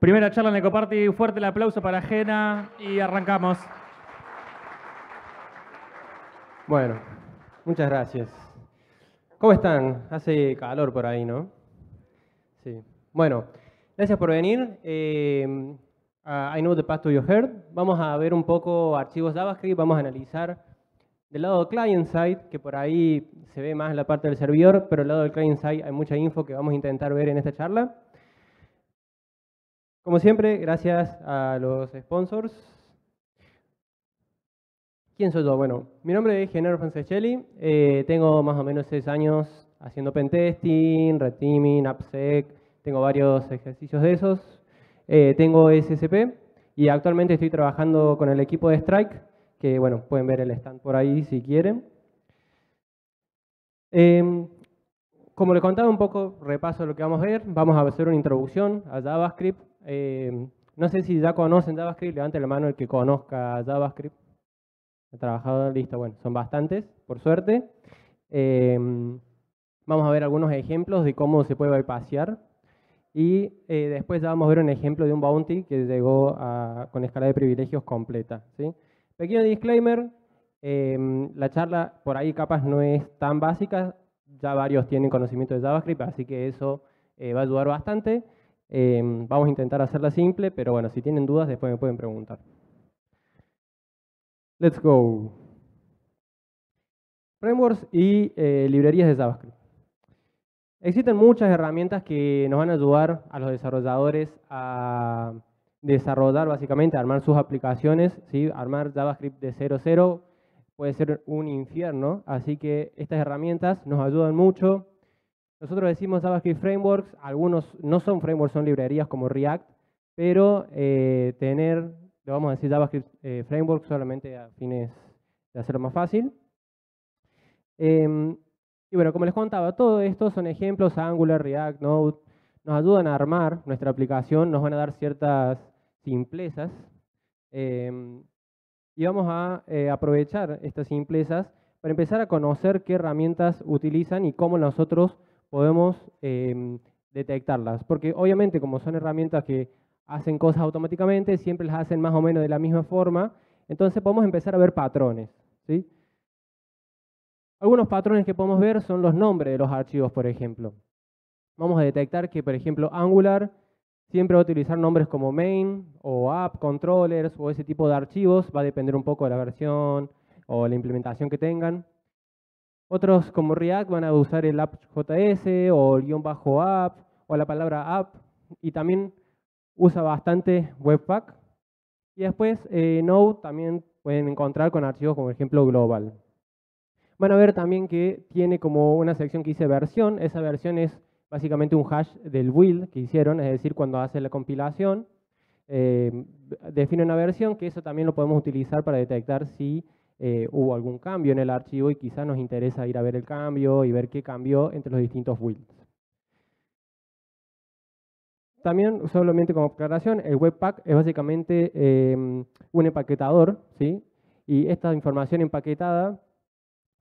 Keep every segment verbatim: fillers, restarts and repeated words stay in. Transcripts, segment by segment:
Primera charla en Ekoparty, fuerte el aplauso para Jena y arrancamos. Bueno, muchas gracias. ¿Cómo están? Hace calor por ahí, ¿no? Sí. Bueno, gracias por venir. Eh, a I know the path to your heart. Vamos a ver un poco archivos JavaScript, vamos a analizar del lado client-side, que por ahí se ve más la parte del servidor, pero del lado del client-side hay mucha info que vamos a intentar ver en esta charla. Como siempre, gracias a los sponsors. ¿Quién soy yo? Bueno, mi nombre es Genaro Franceschelli. Eh, tengo más o menos seis años haciendo pentesting, red teaming, appsec. Tengo varios ejercicios de esos. Eh, tengo S S P y actualmente estoy trabajando con el equipo de Strike, que bueno, pueden ver el stand por ahí si quieren. Eh, como les contaba un poco, repaso lo que vamos a ver. Vamos a hacer una introducción a JavaScript. Eh, no sé si ya conocen JavaScript, levanten la mano el que conozca JavaScript. He trabajado, listo, bueno, son bastantes, por suerte. Eh, vamos a ver algunos ejemplos de cómo se puede bypassear. Y eh, después ya vamos a ver un ejemplo de un bounty que llegó a, con escala de privilegios completa, ¿sí? Pequeño disclaimer, eh, la charla por ahí capaz no es tan básica, ya varios tienen conocimiento de JavaScript, así que eso eh, va a ayudar bastante. Eh, vamos a intentar hacerla simple, pero bueno, si tienen dudas después me pueden preguntar. Let's go. Frameworks y eh, librerías de JavaScript. Existen muchas herramientas que nos van a ayudar a los desarrolladores a desarrollar básicamente, a armar sus aplicaciones, ¿sí? Armar JavaScript de cero cero puede ser un infierno, así que estas herramientas nos ayudan mucho. Nosotros decimos JavaScript Frameworks, algunos no son frameworks, son librerías como React, pero eh, tener, le vamos a decir JavaScript eh, Framework solamente a fines de hacerlo más fácil. Eh, y bueno, como les contaba, todo esto son ejemplos, Angular, React, Node, nos ayudan a armar nuestra aplicación, nos van a dar ciertas simplezas eh, y vamos a eh, aprovechar estas simplezas para empezar a conocer qué herramientas utilizan y cómo nosotros podemos eh, detectarlas. Porque obviamente como son herramientas que hacen cosas automáticamente, siempre las hacen más o menos de la misma forma, entonces podemos empezar a ver patrones, ¿sí? Algunos patrones que podemos ver son los nombres de los archivos, por ejemplo. Vamos a detectar que, por ejemplo, Angular siempre va a utilizar nombres como main o app, controllers o ese tipo de archivos, va a depender un poco de la versión o la implementación que tengan. Otros como React van a usar el app.js o el guión bajo app o la palabra app y también usa bastante webpack. Y después eh, Node también pueden encontrar con archivos como por ejemplo global. Van a ver también que tiene como una sección que dice versión. Esa versión es básicamente un hash del build que hicieron, es decir, cuando hace la compilación eh, define una versión que eso también lo podemos utilizar para detectar si Eh, hubo algún cambio en el archivo y quizás nos interesa ir a ver el cambio y ver qué cambió entre los distintos builds. También, solamente como aclaración, el webpack es básicamente eh, un empaquetador, ¿sí? Y esta información empaquetada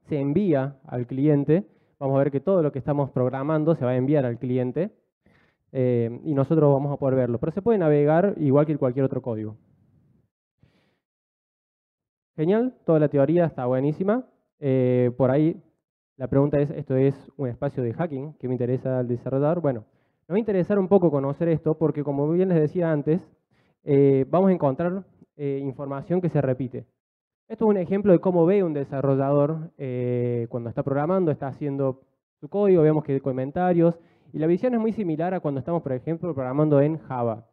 se envía al cliente. Vamos a ver que todo lo que estamos programando se va a enviar al cliente eh, y nosotros vamos a poder verlo. Pero se puede navegar igual que cualquier otro código. Genial, toda la teoría está buenísima. Eh, por ahí la pregunta es, ¿esto es un espacio de hacking que me interesa al desarrollador? Bueno, nos va a interesar un poco conocer esto porque, como bien les decía antes, eh, vamos a encontrar eh, información que se repite. Esto es un ejemplo de cómo ve un desarrollador eh, cuando está programando, está haciendo su código, vemos que hay comentarios, y la visión es muy similar a cuando estamos, por ejemplo, programando en Java.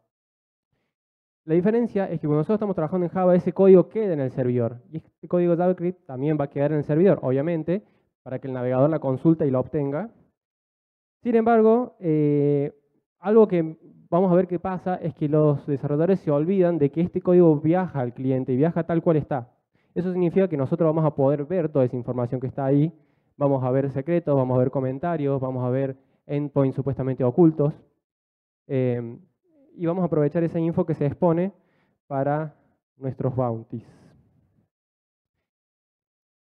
La diferencia es que cuando nosotros estamos trabajando en Java, ese código queda en el servidor. Y este código JavaScript también va a quedar en el servidor, obviamente, para que el navegador la consulte y la obtenga. Sin embargo, eh, algo que vamos a ver qué pasa es que los desarrolladores se olvidan de que este código viaja al cliente y viaja tal cual está. Eso significa que nosotros vamos a poder ver toda esa información que está ahí. Vamos a ver secretos, vamos a ver comentarios, vamos a ver endpoints supuestamente ocultos. Eh, Y vamos a aprovechar esa info que se expone para nuestros bounties.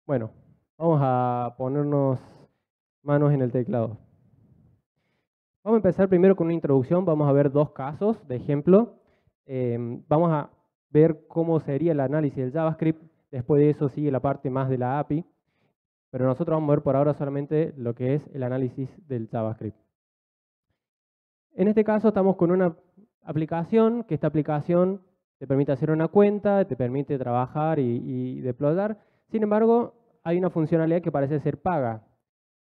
Bueno, vamos a ponernos manos en el teclado. Vamos a empezar primero con una introducción, vamos a ver dos casos de ejemplo. Eh, vamos a ver cómo sería el análisis del JavaScript, después de eso sigue la parte más de la A P I, pero nosotros vamos a ver por ahora solamente lo que es el análisis del JavaScript. En este caso estamos con una aplicación, que esta aplicación te permite hacer una cuenta, te permite trabajar y, y deployar. Sin embargo, hay una funcionalidad que parece ser paga,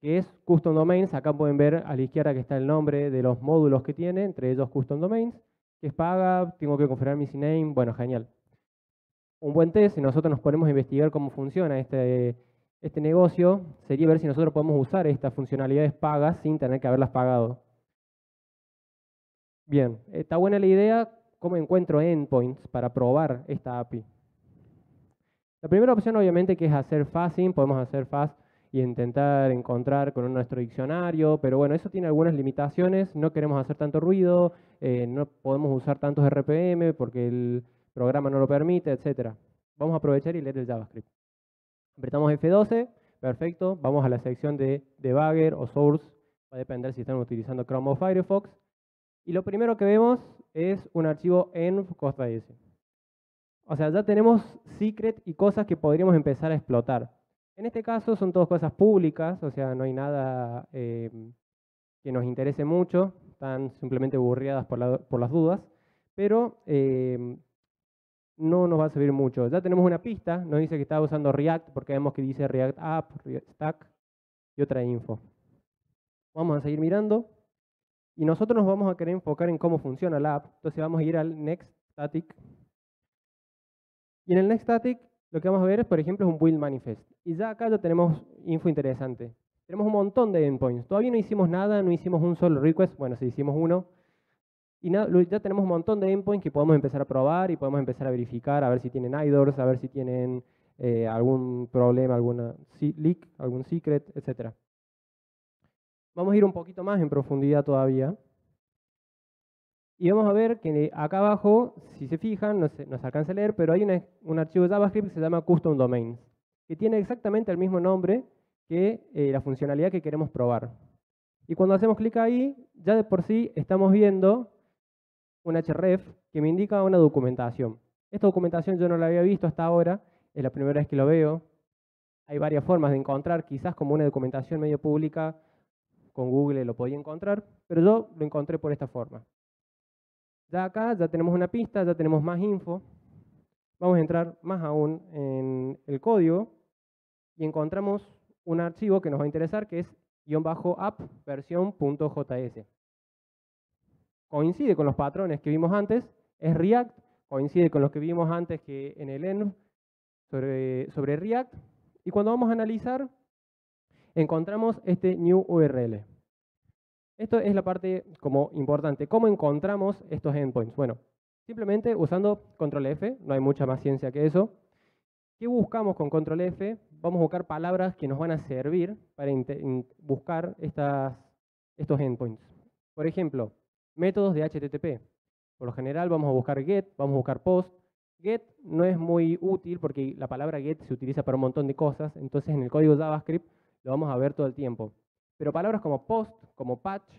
que es Custom Domains. Acá pueden ver a la izquierda que está el nombre de los módulos que tiene, entre ellos Custom Domains, que es paga, tengo que configurar mi C NAME, bueno, genial. Un buen test, si nosotros nos ponemos a investigar cómo funciona este, este negocio, sería ver si nosotros podemos usar estas funcionalidades pagas sin tener que haberlas pagado. Bien, está buena la idea. ¿Cómo encuentro endpoints para probar esta A P I? La primera opción obviamente que es hacer fuzzing, podemos hacer fuzz y intentar encontrar con nuestro diccionario, pero bueno, eso tiene algunas limitaciones, no queremos hacer tanto ruido, eh, no podemos usar tantos R P M porque el programa no lo permite, etcétera. Vamos a aprovechar y leer el JavaScript. Apretamos F doce, perfecto, vamos a la sección de Debugger o Source, va a depender si están utilizando Chrome o Firefox, y lo primero que vemos es un archivo env.js. O sea, ya tenemos secret y cosas que podríamos empezar a explotar. En este caso son todas cosas públicas, o sea, no hay nada eh, que nos interese mucho, están simplemente burreadas por, la, por las dudas, pero eh, no nos va a servir mucho. Ya tenemos una pista, nos dice que está usando React, porque vemos que dice React App, React Stack y otra info. Vamos a seguir mirando, y nosotros nos vamos a querer enfocar en cómo funciona la app, entonces vamos a ir al Next Static. Y en el Next Static lo que vamos a ver, por ejemplo, es un build manifest. Y ya acá ya tenemos info interesante. Tenemos un montón de endpoints. Todavía no hicimos nada, no hicimos un solo request. Bueno, sí hicimos uno. Y ya tenemos un montón de endpoints que podemos empezar a probar y podemos empezar a verificar, a ver si tienen I D O Rs, a ver si tienen eh, algún problema, alguna leak, algún secret, etcétera. Vamos a ir un poquito más en profundidad todavía. Y vamos a ver que acá abajo, si se fijan, no se, no se alcanza a leer, pero hay una, un archivo de JavaScript que se llama Custom Domains, que tiene exactamente el mismo nombre que eh, la funcionalidad que queremos probar. Y cuando hacemos clic ahí, ya de por sí estamos viendo un href que me indica una documentación. Esta documentación yo no la había visto hasta ahora, es la primera vez que lo veo. Hay varias formas de encontrar, quizás como una documentación medio pública, con Google lo podía encontrar, pero yo lo encontré por esta forma. Ya acá ya tenemos una pista, ya tenemos más info. Vamos a entrar más aún en el código y encontramos un archivo que nos va a interesar que es guión bajo app versión punto js. Coincide con los patrones que vimos antes, es React, coincide con los que vimos antes que en el env sobre, sobre React. Y cuando vamos a analizar, encontramos este new U R L. Esto es la parte como importante. ¿Cómo encontramos estos endpoints? Bueno, simplemente usando control F, no hay mucha más ciencia que eso. ¿Qué buscamos con control F? Vamos a buscar palabras que nos van a servir para buscar estas, estos endpoints. Por ejemplo, métodos de H T T P. Por lo general vamos a buscar get, vamos a buscar post. Get no es muy útil porque la palabra get se utiliza para un montón de cosas, entonces en el código JavaScript lo vamos a ver todo el tiempo. Pero palabras como post, como patch,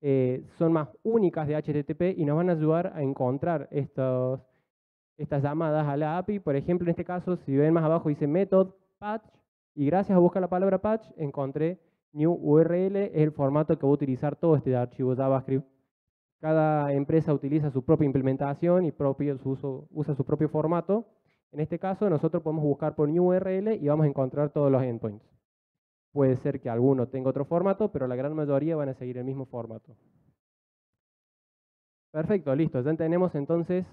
eh, son más únicas de H T T P y nos van a ayudar a encontrar estos, estas llamadas a la A P I. Por ejemplo, en este caso, si ven más abajo dice method, patch, y gracias a buscar la palabra patch, encontré new U R L, es el formato que va a utilizar todo este archivo JavaScript. Cada empresa utiliza su propia implementación y propio, su uso, usa su propio formato. En este caso, nosotros podemos buscar por new U R L y vamos a encontrar todos los endpoints. Puede ser que alguno tenga otro formato, pero la gran mayoría van a seguir el mismo formato. Perfecto, listo. Ya tenemos entonces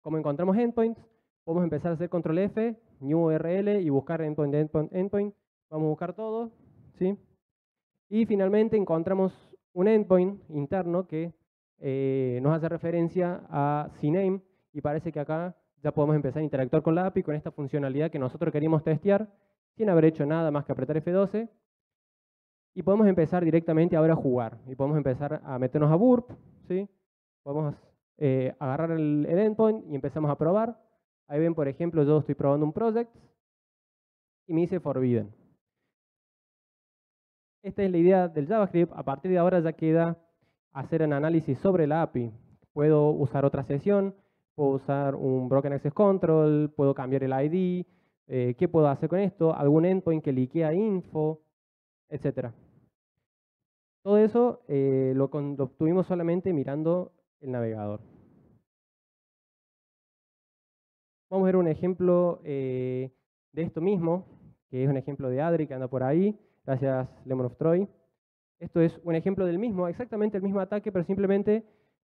cómo encontramos endpoints. Podemos empezar a hacer control F, new U R L y buscar endpoint, endpoint, endpoint. Vamos a buscar todo, ¿sí? Y finalmente encontramos un endpoint interno que eh, nos hace referencia a C NAME y parece que acá ya podemos empezar a interactuar con la A P I con esta funcionalidad que nosotros queríamos testear sin haber hecho nada más que apretar F doce. Y podemos empezar directamente ahora a jugar. Y podemos empezar a meternos a Burp, ¿sí? Podemos eh, agarrar el, el endpoint y empezamos a probar. Ahí ven, por ejemplo, yo estoy probando un project y me dice forbidden. Esta es la idea del JavaScript. A partir de ahora ya queda hacer un análisis sobre la A P I. Puedo usar otra sesión, puedo usar un Broken Access Control, puedo cambiar el I D, eh, ¿qué puedo hacer con esto? Algún endpoint que liquea info, etcétera. Todo eso eh, lo, lo obtuvimos solamente mirando el navegador. Vamos a ver un ejemplo eh, de esto mismo, que es un ejemplo de Adri que anda por ahí, gracias Lemon of Troy. Esto es un ejemplo del mismo, exactamente el mismo ataque, pero simplemente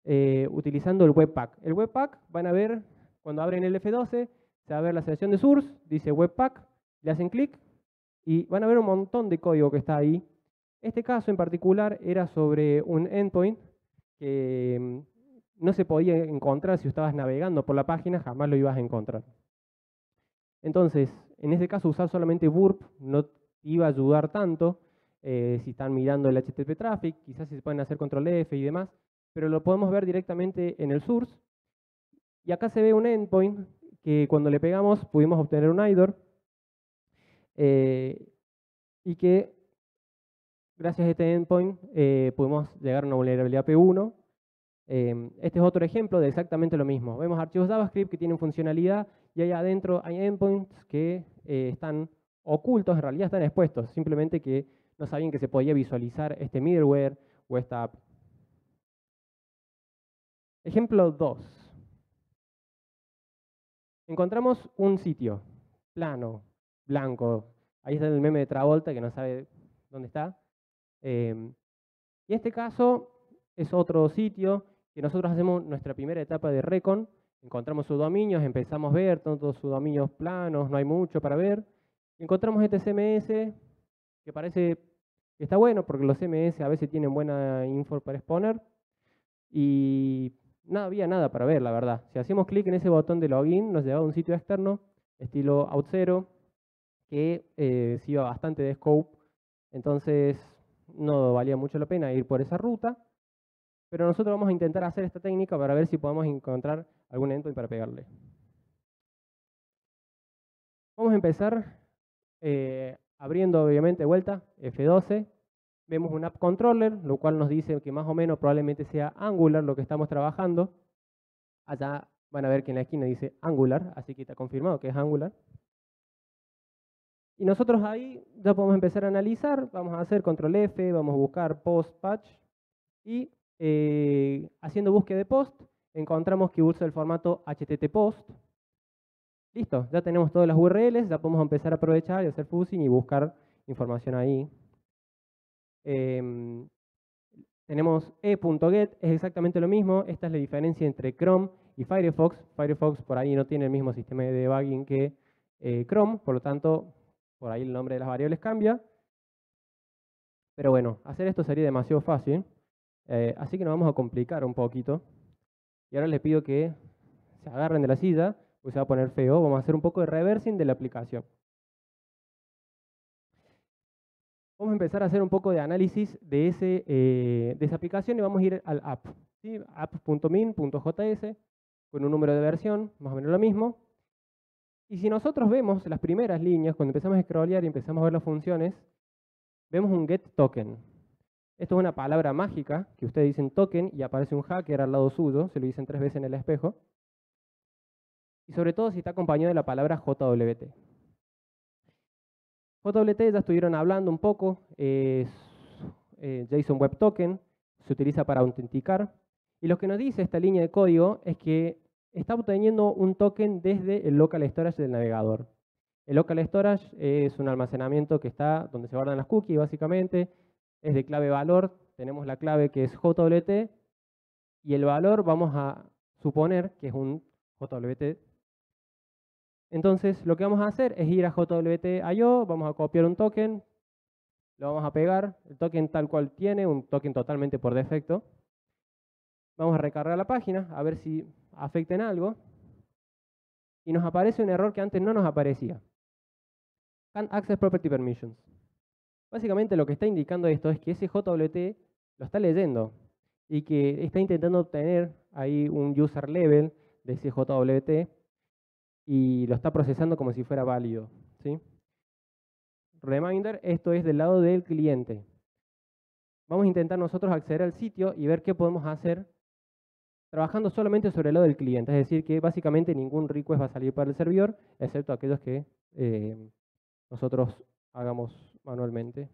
eh, utilizando el webpack. El webpack van a ver, cuando abren el F doce, se va a ver la sección de source, dice webpack, le hacen clic y van a ver un montón de código que está ahí. Este caso en particular era sobre un endpoint que no se podía encontrar si estabas navegando por la página, jamás lo ibas a encontrar. Entonces, en este caso usar solamente Burp no te iba a ayudar tanto, eh, si están mirando el H T T P traffic, quizás si se pueden hacer control F y demás, pero lo podemos ver directamente en el source. Y acá se ve un endpoint que cuando le pegamos pudimos obtener un I D O R eh, y que gracias a este endpoint eh, pudimos llegar a una vulnerabilidad P uno. Eh, este es otro ejemplo de exactamente lo mismo. Vemos archivos JavaScript que tienen funcionalidad y ahí adentro hay endpoints que eh, están ocultos, en realidad están expuestos, simplemente que no sabían que se podía visualizar este middleware o esta app. Ejemplo dos. Encontramos un sitio plano, blanco. Ahí está el meme de Travolta que no sabe dónde está. Eh, y este caso es otro sitio que nosotros hacemos nuestra primera etapa de recon. Encontramos subdominios, empezamos a ver todos subdominios planos, no hay mucho para ver. Encontramos este C M S que parece que está bueno porque los C M S a veces tienen buena info para exponer. Y no había nada para ver, la verdad. Si hacemos clic en ese botón de login, nos llevaba a un sitio externo, estilo out cero, que eh, se iba bastante de scope. Entonces, no valía mucho la pena ir por esa ruta. Pero nosotros vamos a intentar hacer esta técnica para ver si podemos encontrar algún endpoint para pegarle. Vamos a empezar eh, abriendo, obviamente, de vuelta F doce. Vemos un app controller, lo cual nos dice que más o menos probablemente sea Angular lo que estamos trabajando. Allá van a ver que en la esquina dice Angular, así que está confirmado que es Angular. Y nosotros ahí ya podemos empezar a analizar. Vamos a hacer control F, vamos a buscar post patch. Y eh, haciendo búsqueda de post, encontramos que usa el formato H T T P post. Listo, ya tenemos todas las U R Ls, ya podemos empezar a aprovechar y hacer fuzzy y buscar información ahí. Eh, tenemos e.get, es exactamente lo mismo. Esta es la diferencia entre Chrome y Firefox. Firefox por ahí no tiene el mismo sistema de debugging que eh, Chrome, por lo tanto, por ahí el nombre de las variables cambia. Pero bueno, hacer esto sería demasiado fácil, eh, así que nos vamos a complicar un poquito. Y ahora les pido que se agarren de la silla, pues se va a poner feo. Vamos a hacer un poco de reversing de la aplicación. Vamos a empezar a hacer un poco de análisis de, ese, eh, de esa aplicación y vamos a ir al app. ¿Sí? app.min.js con un número de versión, más o menos lo mismo. Y si nosotros vemos las primeras líneas, cuando empezamos a scrollear y empezamos a ver las funciones, vemos un get token. Esto es una palabra mágica, que ustedes dicen token y aparece un hacker al lado suyo, se lo dicen tres veces en el espejo. Y sobre todo si está acompañado de la palabra J W T. J W T ya estuvieron hablando un poco, es eh, JSON Web Token, se utiliza para autenticar. Y lo que nos dice esta línea de código es que está obteniendo un token desde el local storage del navegador. El local storage es un almacenamiento que está donde se guardan las cookies, básicamente. Es de clave valor, tenemos la clave que es J W T, y el valor vamos a suponer que es un J W T. Entonces, lo que vamos a hacer es ir a J W T punto i o, vamos a copiar un token, lo vamos a pegar, el token tal cual tiene, un token totalmente por defecto. Vamos a recargar la página, a ver si afecta en algo. Y nos aparece un error que antes no nos aparecía. Can't access property permissions. Básicamente lo que está indicando esto es que ese J W T lo está leyendo y que está intentando obtener ahí un user level de ese J W T y lo está procesando como si fuera válido, ¿sí? Reminder, esto es del lado del cliente. Vamos a intentar nosotros acceder al sitio y ver qué podemos hacer trabajando solamente sobre el lado del cliente. Es decir, que básicamente ningún request va a salir para el servidor, excepto aquellos que eh, nosotros hagamos manualmente.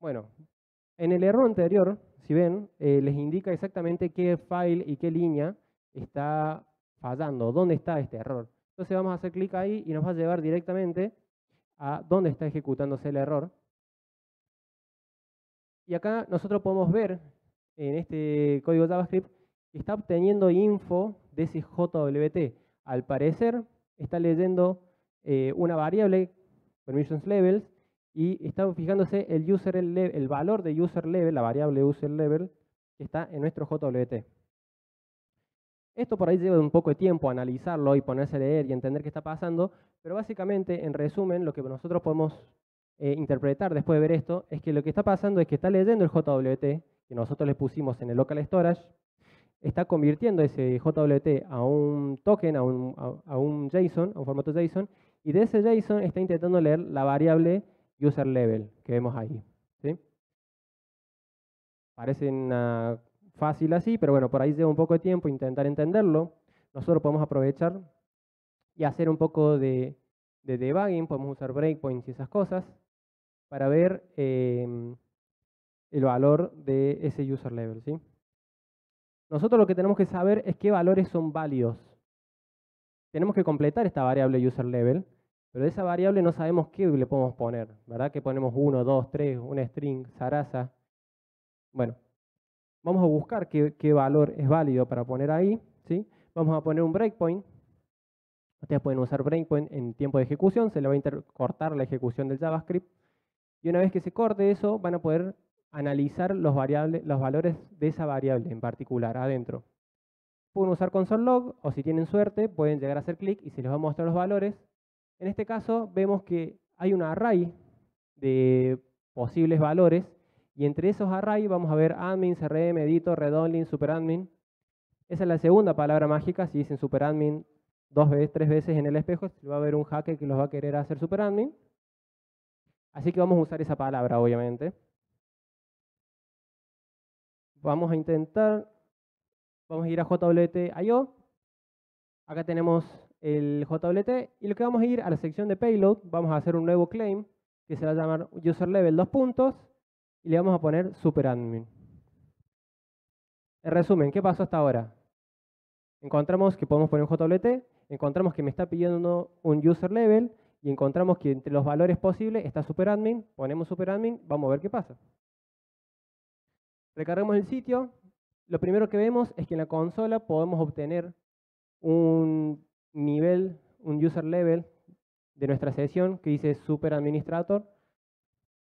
Bueno, en el error anterior, si ven, eh, les indica exactamente qué file y qué línea está fallando, dónde está este error. Entonces vamos a hacer clic ahí y nos va a llevar directamente a dónde está ejecutándose el error. Y acá nosotros podemos ver en este código JavaScript que está obteniendo info de ese J W T. Al parecer está leyendo eh, una variable, permissions levels, y está fijándose el, user, el, el valor de user level, la variable user level, que está en nuestro J W T. Esto por ahí lleva un poco de tiempo analizarlo y ponerse a leer y entender qué está pasando, pero básicamente, en resumen, lo que nosotros podemos eh, interpretar después de ver esto es que lo que está pasando es que está leyendo el J W T que nosotros le pusimos en el local storage, está convirtiendo ese J W T a un token, a un, a, a un JSON, a un formato JSON, y de ese JSON está intentando leer la variable user level que vemos ahí, ¿sí? Parece una fácil así, pero bueno, por ahí lleva un poco de tiempo intentar entenderlo. Nosotros podemos aprovechar y hacer un poco de, de debugging, podemos usar breakpoints y esas cosas para ver eh, el valor de ese user level, ¿sí? Nosotros lo que tenemos que saber es qué valores son válidos. Tenemos que completar esta variable user level, pero de esa variable no sabemos qué le podemos poner, ¿verdad? Que ponemos uno, dos, tres, una string, zaraza. Bueno, vamos a buscar qué, qué valor es válido para poner ahí, ¿sí? Vamos a poner un breakpoint. Ustedes pueden usar breakpoint en tiempo de ejecución, se le va a cortar la ejecución del JavaScript. Y una vez que se corte eso, van a poder analizar los, variables, los valores de esa variable en particular adentro. Pueden usar console log, o si tienen suerte, pueden llegar a hacer clic y se les va a mostrar los valores. En este caso, vemos que hay un array de posibles valores. Y entre esos arrays vamos a ver admin, C R M, editor, redondling, superadmin. Esa es la segunda palabra mágica. Si dicen superadmin dos veces, tres veces en el espejo, va a haber un hacker que los va a querer hacer superadmin. Así que vamos a usar esa palabra, obviamente. Vamos a intentar, vamos a ir a J W T punto i o. Acá tenemos el J W T y lo que vamos a ir a la sección de payload, vamos a hacer un nuevo claim que se va a llamar user level dos puntos. Y le vamos a poner superadmin. En resumen, ¿qué pasó hasta ahora? Encontramos que podemos poner un J W T, encontramos que me está pidiendo un user level y encontramos que entre los valores posibles está superadmin, ponemos superadmin, vamos a ver qué pasa. Recargamos el sitio. Lo primero que vemos es que en la consola podemos obtener un nivel, un user level de nuestra sesión que dice superadministrator.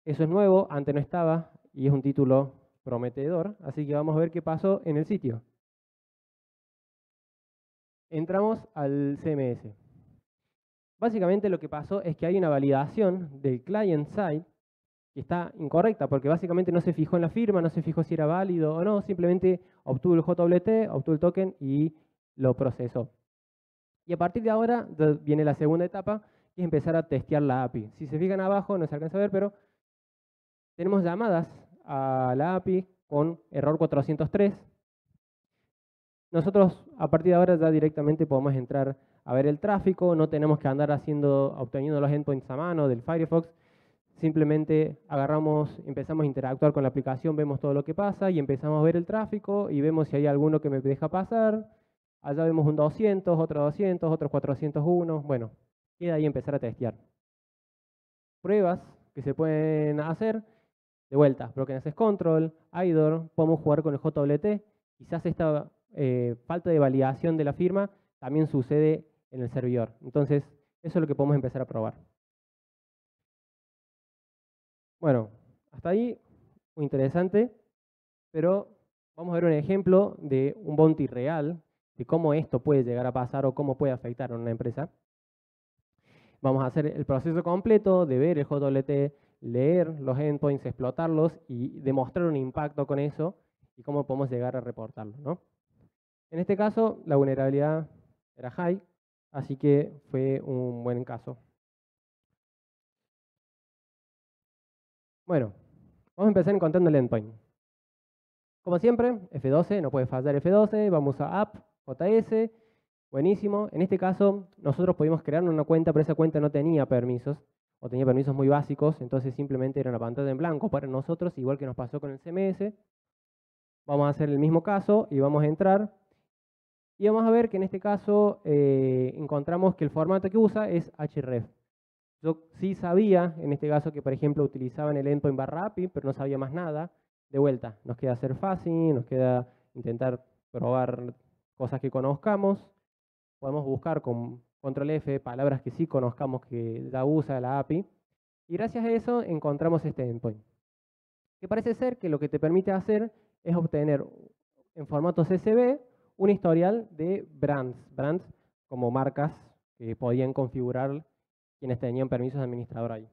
Eso es nuevo, antes no estaba y es un título prometedor, así que vamos a ver qué pasó en el sitio. Entramos al C M S. Básicamente lo que pasó es que hay una validación del client side que está incorrecta, porque básicamente no se fijó en la firma, no se fijó si era válido o no, simplemente obtuvo el J W T, obtuvo el token y lo procesó. Y a partir de ahora viene la segunda etapa, que es empezar a testear la A P I. Si se fijan abajo, no se alcanza a ver, pero tenemos llamadas a la A P I con error cuatrocientos tres. Nosotros a partir de ahora ya directamente podemos entrar a ver el tráfico, no tenemos que andar haciendo, obteniendo los endpoints a mano del Firefox, simplemente agarramos, empezamos a interactuar con la aplicación, vemos todo lo que pasa y empezamos a ver el tráfico y vemos si hay alguno que me deja pasar. Allá vemos un doscientos, otro doscientos, otro cuatrocientos uno, bueno, queda ahí empezar a testear. Pruebas que se pueden hacer. De vuelta, Broken Access Control, I D O R, podemos jugar con el J W T. Quizás esta eh, falta de validación de la firma también sucede en el servidor. Entonces, eso es lo que podemos empezar a probar. Bueno, hasta ahí, muy interesante. Pero vamos a ver un ejemplo de un bounty real, de cómo esto puede llegar a pasar o cómo puede afectar a una empresa. Vamos a hacer el proceso completo de ver el J W T, leer los endpoints, explotarlos y demostrar un impacto con eso y cómo podemos llegar a reportarlo, ¿no? En este caso, la vulnerabilidad era high, así que fue un buen caso. Bueno, vamos a empezar encontrando el endpoint. Como siempre, F doce, no puede fallar F doce, vamos a app, J S, buenísimo. En este caso, nosotros pudimos crear una cuenta, pero esa cuenta no tenía permisos, o tenía permisos muy básicos, entonces simplemente era una pantalla en blanco para nosotros, igual que nos pasó con el C M S. Vamos a hacer el mismo caso y vamos a entrar. Y vamos a ver que en este caso eh, encontramos que el formato que usa es href. Yo sí sabía, en este caso, que por ejemplo utilizaban el endpoint barra A P I, pero no sabía más nada. De vuelta, nos queda hacer fácil, nos queda intentar probar cosas que conozcamos. Podemos buscar con control F palabras que sí conozcamos que ya usa la A P I. Y gracias a eso encontramos este endpoint. Que parece ser que lo que te permite hacer es obtener en formato C S V un historial de brands. Brands como marcas que podían configurar quienes tenían permisos de administrador ahí.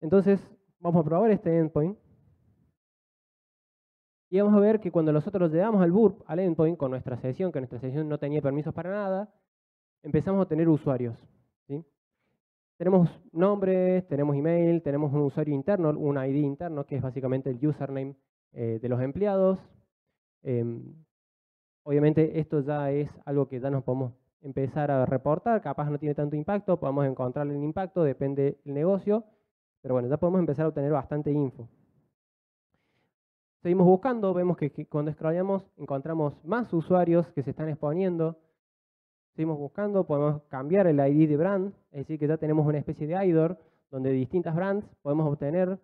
Entonces, vamos a probar este endpoint. Y vamos a ver que cuando nosotros llegamos al burp, al endpoint, con nuestra sesión, que nuestra sesión no tenía permisos para nada, empezamos a obtener usuarios, ¿sí? Tenemos nombres, tenemos email, tenemos un usuario interno, un I D interno, que es básicamente el username eh, de los empleados. Eh, obviamente esto ya es algo que ya nos podemos empezar a reportar, capaz no tiene tanto impacto, podemos encontrar el impacto, depende del negocio. Pero bueno, ya podemos empezar a obtener bastante info. Seguimos buscando, vemos que, que cuando scrollamos encontramos más usuarios que se están exponiendo. Seguimos buscando, podemos cambiar el I D de brand, es decir que ya tenemos una especie de I D O R donde distintas brands podemos obtener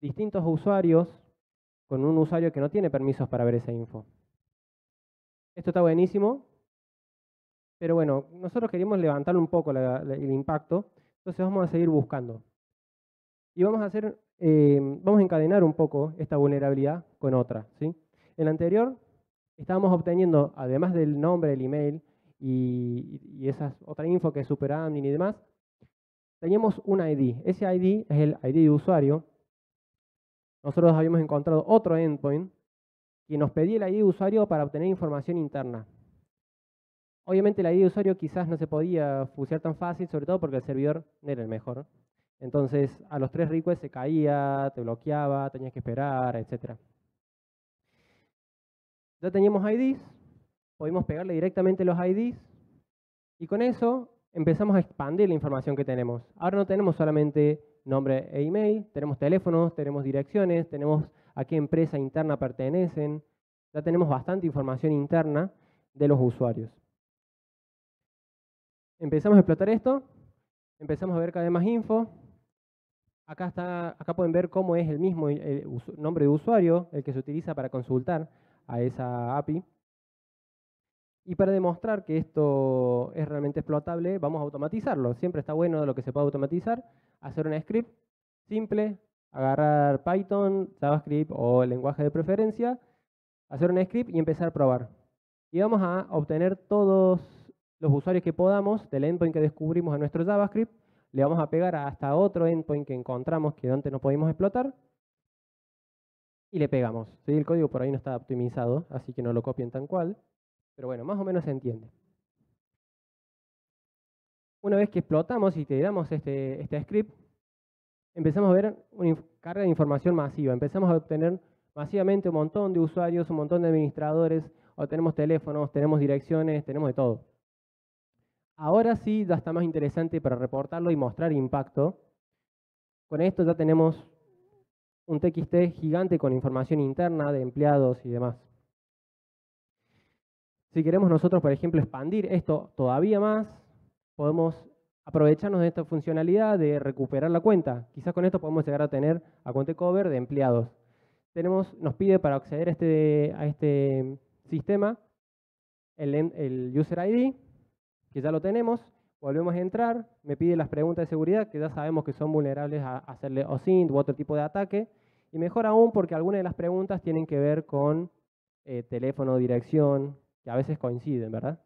distintos usuarios con un usuario que no tiene permisos para ver esa info. Esto está buenísimo, pero bueno, nosotros queríamos levantar un poco la, la, el impacto, entonces vamos a seguir buscando. Y vamos a hacer, eh, vamos a encadenar un poco esta vulnerabilidad con otra, ¿sí? En la anterior estábamos obteniendo, además del nombre, el email y, y esa otra info que es superadmin y demás, teníamos un I D. Ese I D es el I D de usuario. Nosotros habíamos encontrado otro endpoint que nos pedía el I D de usuario para obtener información interna. Obviamente el I D de usuario quizás no se podía fusear tan fácil, sobre todo porque el servidor no era el mejor. Entonces, a los tres requests se caía, te bloqueaba, tenías que esperar, etcétera. Ya teníamos I Ds, podemos pegarle directamente los I Ds y con eso empezamos a expandir la información que tenemos. Ahora no tenemos solamente nombre e email, tenemos teléfonos, tenemos direcciones, tenemos a qué empresa interna pertenecen, ya tenemos bastante información interna de los usuarios. Empezamos a explotar esto, empezamos a ver cada vez más info. Acá, está, acá pueden ver cómo es el mismo el nombre de usuario, el que se utiliza para consultar a esa A P I. Y para demostrar que esto es realmente explotable, vamos a automatizarlo. Siempre está bueno lo que se puede automatizar. Hacer un script simple, agarrar Python, JavaScript o lenguaje de preferencia, hacer un script y empezar a probar. Y vamos a obtener todos los usuarios que podamos del endpoint que descubrimos a nuestro JavaScript. Le vamos a pegar hasta otro endpoint que encontramos que antes no podíamos explotar y le pegamos, ¿sí? El código por ahí no está optimizado, así que no lo copien tan cual, pero bueno, más o menos se entiende. Una vez que explotamos y te damos este, este script, empezamos a ver una carga de información masiva, empezamos a obtener masivamente un montón de usuarios, un montón de administradores, o tenemos teléfonos, tenemos direcciones, tenemos de todo. Ahora sí ya está más interesante para reportarlo y mostrar impacto. Con esto ya tenemos un T X T gigante con información interna de empleados y demás. Si queremos nosotros, por ejemplo, expandir esto todavía más, podemos aprovecharnos de esta funcionalidad de recuperar la cuenta. Quizás con esto podemos llegar a tener a cuenta cover de empleados. Tenemos, nos pide para acceder a este, a este sistema el, el user I D, que ya lo tenemos, volvemos a entrar, me pide las preguntas de seguridad, que ya sabemos que son vulnerables a hacerle O SINT u otro tipo de ataque, y mejor aún porque algunas de las preguntas tienen que ver con eh, teléfono, dirección, que a veces coinciden, ¿verdad?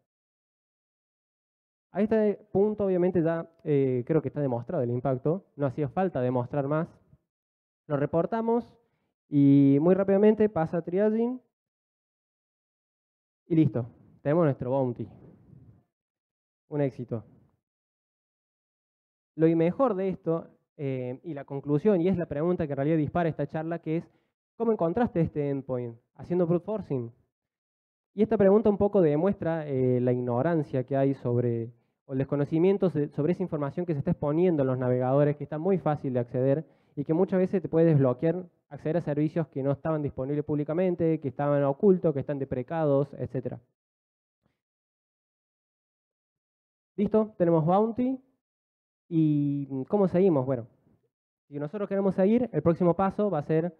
A este punto obviamente ya eh, creo que está demostrado el impacto, no hacía falta demostrar más. Lo reportamos y muy rápidamente pasa a triaging y listo, tenemos nuestro bounty. Un éxito. Lo mejor de esto eh, y la conclusión, y es la pregunta que en realidad dispara esta charla, que es ¿cómo encontraste este endpoint? Haciendo brute forcing. Y esta pregunta un poco demuestra eh, la ignorancia que hay sobre, o el desconocimiento sobre esa información que se está exponiendo en los navegadores, que está muy fácil de acceder y que muchas veces te puede desbloquear, acceder a servicios que no estaban disponibles públicamente, que estaban ocultos, que están deprecados, etcétera. ¿Listo? Tenemos Bounty. ¿Y cómo seguimos? Bueno, si nosotros queremos seguir, el próximo paso va a ser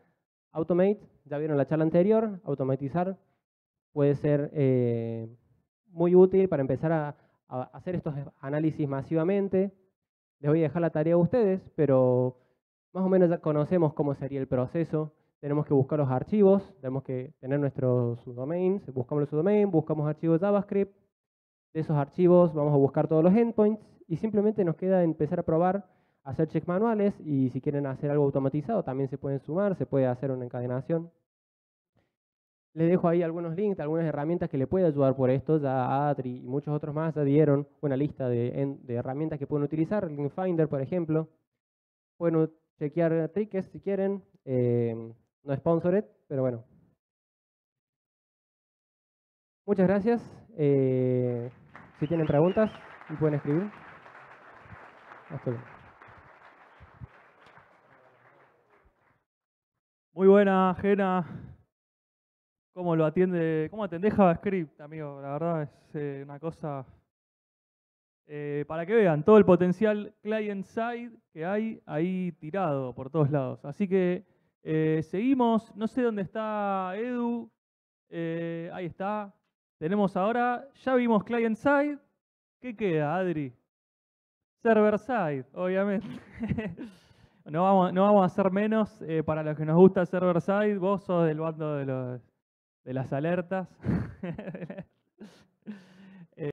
Automate. Ya vieron la charla anterior, automatizar puede ser eh, muy útil para empezar a, a hacer estos análisis masivamente. Les voy a dejar la tarea a ustedes, pero más o menos ya conocemos cómo sería el proceso. Tenemos que buscar los archivos, tenemos que tener nuestros subdomains, buscamos los subdomains, buscamos archivos JavaScript. De esos archivos vamos a buscar todos los endpoints y simplemente nos queda empezar a probar, hacer checks manuales, y si quieren hacer algo automatizado también se pueden sumar, se puede hacer una encadenación. Les dejo ahí algunos links, algunas herramientas que le pueden ayudar por esto. Ya Adri y muchos otros más ya dieron una lista de, de herramientas que pueden utilizar. Link Finder, por ejemplo. Pueden chequear tickets si quieren. Eh, no sponsored, pero bueno. Muchas gracias. Eh, si tienen preguntas, pueden escribir. Hasta luego. Muy buena, Jena. ¿Cómo lo atiende? ¿Cómo atendés JavaScript, amigo? La verdad es eh, una cosa... Eh, para que vean todo el potencial client-side que hay ahí tirado por todos lados. Así que eh, seguimos. No sé dónde está Edu. Eh, ahí está. Tenemos ahora... Ya vimos client-side. ¿Qué queda, Adri? Server-side, obviamente. no, vamos, no vamos a hacer menos. Eh, para los que nos gusta server-side, vos sos del bando de los... de las alertas